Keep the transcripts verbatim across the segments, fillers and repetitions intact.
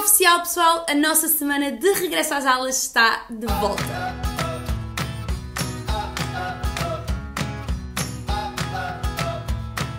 oficial, pessoal, a nossa semana de regresso às aulas está de volta.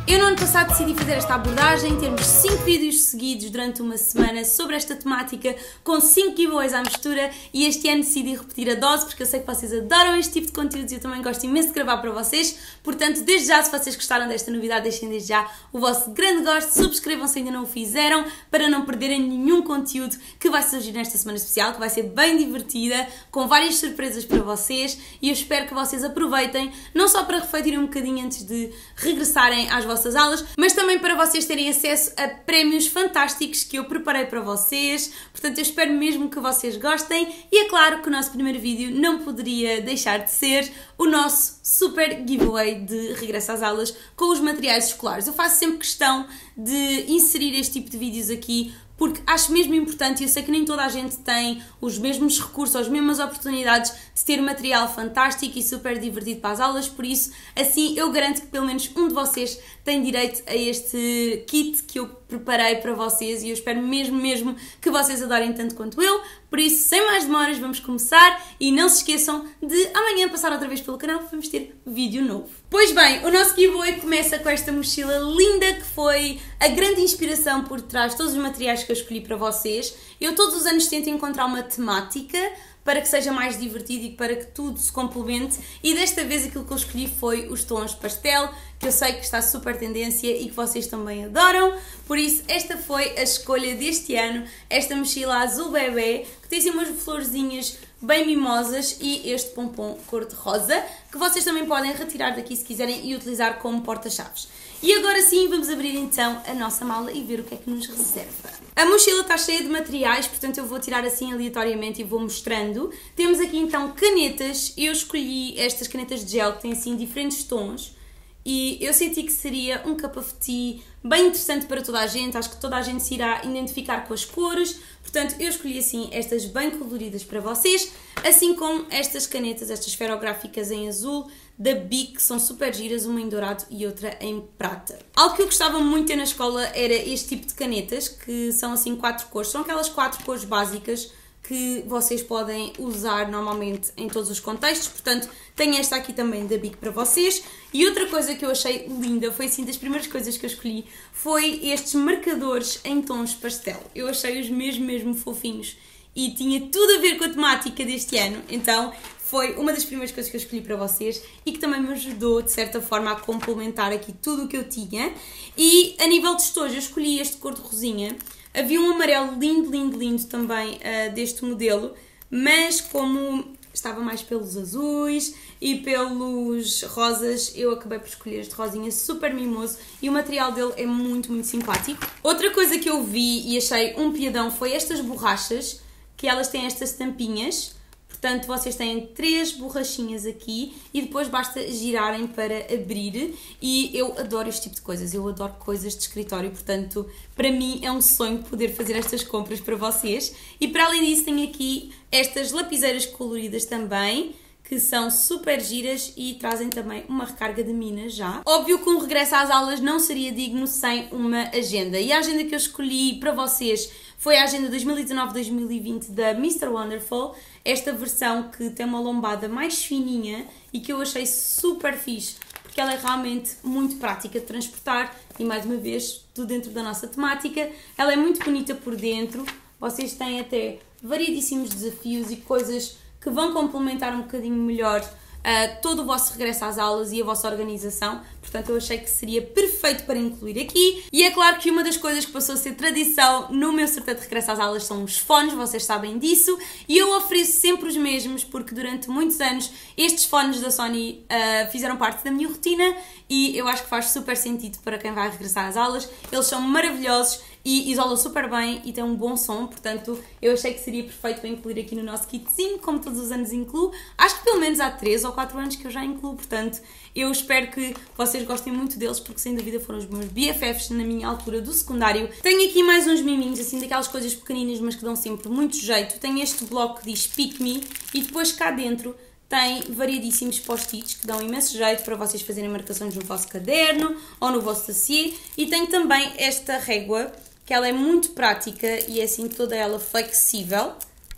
Eu no ano passado decidi fazer esta abordagem, termos cinco vídeos seguidos durante uma semana sobre esta temática, com cinco giveaways à mistura, e este ano decidi repetir a dose porque eu sei que vocês adoram este tipo de conteúdos e eu também gosto imenso de gravar para vocês. Portanto, desde já, se vocês gostaram desta novidade, deixem desde já o vosso grande gosto, subscrevam se ainda não o fizeram para não perderem nenhum conteúdo que vai surgir nesta semana especial, que vai ser bem divertida, com várias surpresas para vocês, e eu espero que vocês aproveitem, não só para refletirem um bocadinho antes de regressarem às vossas aulas, mas também para vocês terem acesso a prémios fantásticos que eu preparei para vocês. Portanto, eu espero mesmo que vocês gostem, e é claro que o nosso primeiro vídeo não poderia deixar de ser o nosso super giveaway de regresso às aulas com os materiais escolares. Eu faço sempre questão de inserir este tipo de vídeos aqui porque acho mesmo importante, e eu sei que nem toda a gente tem os mesmos recursos, as mesmas oportunidades de ter material fantástico e super divertido para as aulas, por isso, assim, eu garanto que pelo menos um de vocês tem direito a este kit que eu preparei para vocês, e eu espero mesmo, mesmo que vocês adorem tanto quanto eu. Por isso, sem mais demoras, vamos começar, e não se esqueçam de amanhã passar outra vez pelo canal, vamos ter vídeo novo. Pois bem, o nosso giveaway começa com esta mochila linda que foi a grande inspiração por trás de todos os materiais que eu escolhi para vocês. Eu todos os anos tento encontrar uma temática para que seja mais divertido e para que tudo se complemente, e desta vez aquilo que eu escolhi foi os tons pastel, que eu sei que está super tendência e que vocês também adoram. Por isso, esta foi a escolha deste ano, esta mochila azul bebê, que tem assim umas florzinhas bem mimosas, e este pompom cor-de-rosa, que vocês também podem retirar daqui se quiserem e utilizar como porta-chaves. E agora sim, vamos abrir então a nossa mala e ver o que é que nos reserva. A mochila está cheia de materiais, portanto eu vou tirar assim aleatoriamente e vou mostrando. Temos aqui então canetas, eu escolhi estas canetas de gel que têm assim diferentes tons, e eu senti que seria um cup of tea bem interessante para toda a gente, acho que toda a gente se irá identificar com as cores, portanto eu escolhi assim estas bem coloridas para vocês, assim como estas canetas, estas esferográficas em azul da B I C, que são super giras, uma em dourado e outra em prata. Algo que eu gostava muito ter na escola era este tipo de canetas, que são assim quatro cores, são aquelas quatro cores básicas que vocês podem usar normalmente em todos os contextos, portanto tenho esta aqui também da B I C para vocês. E outra coisa que eu achei linda, foi assim das primeiras coisas que eu escolhi, foi estes marcadores em tons pastel, eu achei-os mesmo, mesmo fofinhos e tinha tudo a ver com a temática deste ano, então foi uma das primeiras coisas que eu escolhi para vocês e que também me ajudou, de certa forma, a complementar aqui tudo o que eu tinha. E a nível de estojos, eu escolhi este cor de rosinha. Havia um amarelo lindo, lindo, lindo também uh, deste modelo, mas como estava mais pelos azuis e pelos rosas, eu acabei por escolher este rosinha super mimoso, e o material dele é muito, muito simpático. Outra coisa que eu vi e achei um piadão foi estas borrachas, que elas têm estas tampinhas. Portanto, vocês têm três borrachinhas aqui e depois basta girarem para abrir, e eu adoro este tipo de coisas, eu adoro coisas de escritório, portanto, para mim é um sonho poder fazer estas compras para vocês. E para além disso, tenho aqui estas lapiseiras coloridas também, que são super giras e trazem também uma recarga de minas já. Óbvio que um regresso às aulas não seria digno sem uma agenda, e a agenda que eu escolhi para vocês foi a agenda dois mil e dezanove dois mil e vinte da mister Wonderful, esta versão que tem uma lombada mais fininha e que eu achei super fixe, porque ela é realmente muito prática de transportar e, mais uma vez, tudo dentro da nossa temática. Ela é muito bonita por dentro, vocês têm até variedíssimos desafios e coisas que vão complementar um bocadinho melhor Uh, todo o vosso regresso às aulas e a vossa organização, portanto eu achei que seria perfeito para incluir aqui. E é claro que uma das coisas que passou a ser tradição no meu sorteio de regresso às aulas são os fones, vocês sabem disso, e eu ofereço sempre os mesmos porque durante muitos anos estes fones da Sony uh, fizeram parte da minha rotina, e eu acho que faz super sentido para quem vai regressar às aulas. Eles são maravilhosos e isola super bem e tem um bom som, portanto eu achei que seria perfeito para incluir aqui no nosso kitzinho, como todos os anos incluo. Acho que pelo menos há três ou quatro anos que eu já incluo, portanto eu espero que vocês gostem muito deles, porque sem dúvida foram os meus B F Fs na minha altura do secundário. Tenho aqui mais uns miminhos, assim, daquelas coisas pequeninas, mas que dão sempre muito jeito. Tenho este bloco que diz Pick Me, e depois cá dentro tem variedíssimos post-its que dão imenso jeito para vocês fazerem marcações no vosso caderno ou no vosso dossiê. E tenho também esta régua, que ela é muito prática e é assim toda ela flexível.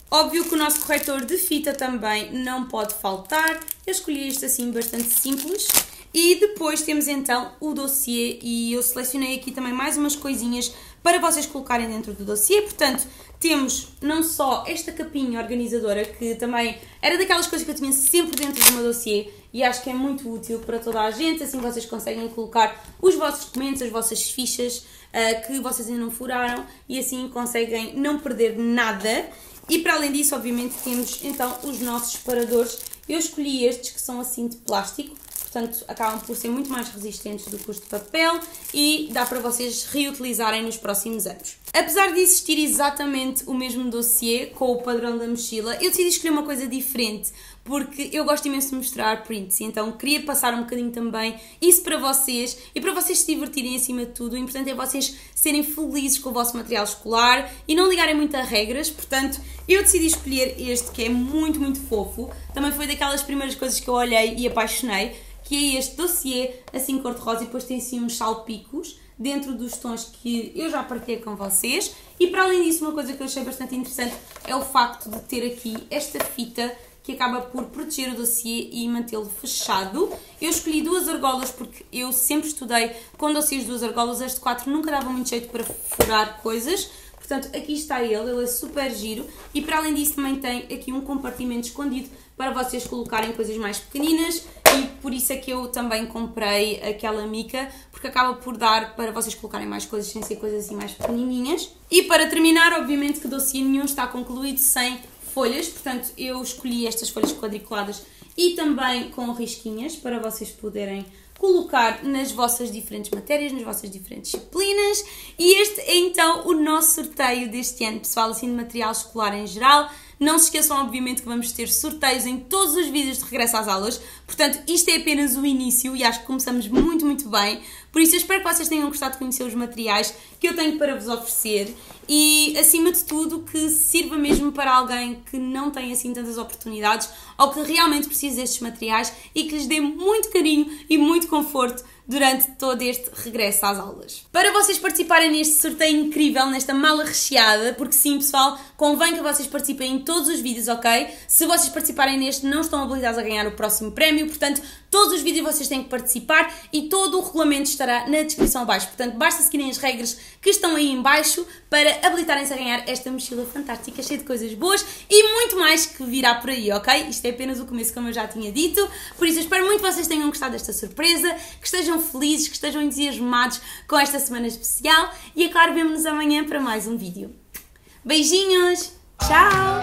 Óbvio que o nosso corretor de fita também não pode faltar. Eu escolhi este assim bastante simples. E depois temos então o dossiê e eu selecionei aqui também mais umas coisinhas para vocês colocarem dentro do dossiê. Portanto, temos não só esta capinha organizadora, que também era daquelas coisas que eu tinha sempre dentro do meu dossiê e acho que é muito útil para toda a gente, assim vocês conseguem colocar os vossos documentos, as vossas fichas uh, que vocês ainda não furaram e assim conseguem não perder nada. E para além disso, obviamente, temos então os nossos separadores. Eu escolhi estes que são assim de plástico, portanto acabam por ser muito mais resistentes do que os de papel e dá para vocês reutilizarem nos próximos anos. Apesar de existir exatamente o mesmo dossiê com o padrão da mochila, eu decidi escolher uma coisa diferente porque eu gosto imenso de mostrar prints, então queria passar um bocadinho também isso para vocês e para vocês se divertirem acima de tudo. O importante é vocês serem felizes com o vosso material escolar e não ligarem muito a regras, portanto eu decidi escolher este que é muito, muito fofo. Também foi daquelas primeiras coisas que eu olhei e apaixonei, que é este dossiê assim cor-de-rosa e depois tem assim uns salpicos dentro dos tons que eu já partilhei com vocês. E para além disso, uma coisa que eu achei bastante interessante é o facto de ter aqui esta fita que acaba por proteger o dossiê e mantê-lo fechado. Eu escolhi duas argolas porque eu sempre estudei com dossiês de duas argolas, as de quatro nunca davam muito jeito para furar coisas. Portanto, aqui está ele, ele é super giro e para além disso também tem aqui um compartimento escondido para vocês colocarem coisas mais pequeninas e por isso é que eu também comprei aquela mica, porque acaba por dar para vocês colocarem mais coisas sem ser coisas assim mais pequenininhas. E para terminar, obviamente que dossiê nenhum está concluído sem folhas, portanto eu escolhi estas folhas quadriculadas e também com risquinhas para vocês poderem colocar nas vossas diferentes matérias, nas vossas diferentes disciplinas. E este é então o nosso sorteio deste ano, pessoal, assim de material escolar em geral. Não se esqueçam, obviamente, que vamos ter sorteios em todos os vídeos de regresso às aulas. Portanto, isto é apenas o início e acho que começamos muito, muito bem. Por isso, eu espero que vocês tenham gostado de conhecer os materiais que eu tenho para vos oferecer. E, acima de tudo, que sirva mesmo para alguém que não tem assim tantas oportunidades ou que realmente precisa destes materiais e que lhes dê muito carinho e muito conforto durante todo este regresso às aulas. Para vocês participarem neste sorteio incrível, nesta mala recheada, porque sim, pessoal, convém que vocês participem em todos os vídeos, ok? Se vocês participarem neste, não estão habilitados a ganhar o próximo prémio, portanto, todos os vídeos vocês têm que participar e todo o regulamento estará na descrição abaixo. Portanto, basta seguirem as regras que estão aí em baixo para habilitarem-se a ganhar esta mochila fantástica, cheia de coisas boas e muito mais que virá por aí, ok? Isto é apenas o começo, como eu já tinha dito, por isso eu espero muito que vocês tenham gostado desta surpresa, que estejam felizes, que estejam entusiasmados com esta semana especial e, é claro, vemo-nos amanhã para mais um vídeo. Beijinhos, tchau!